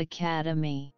Academy.